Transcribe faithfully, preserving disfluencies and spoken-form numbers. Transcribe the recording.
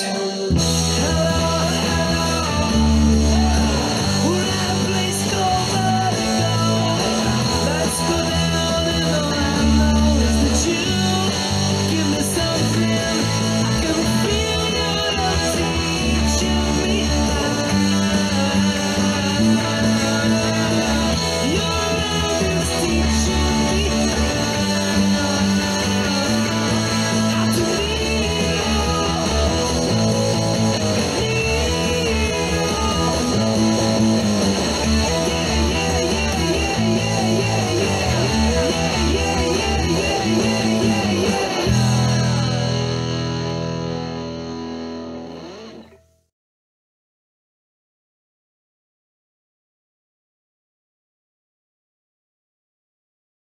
to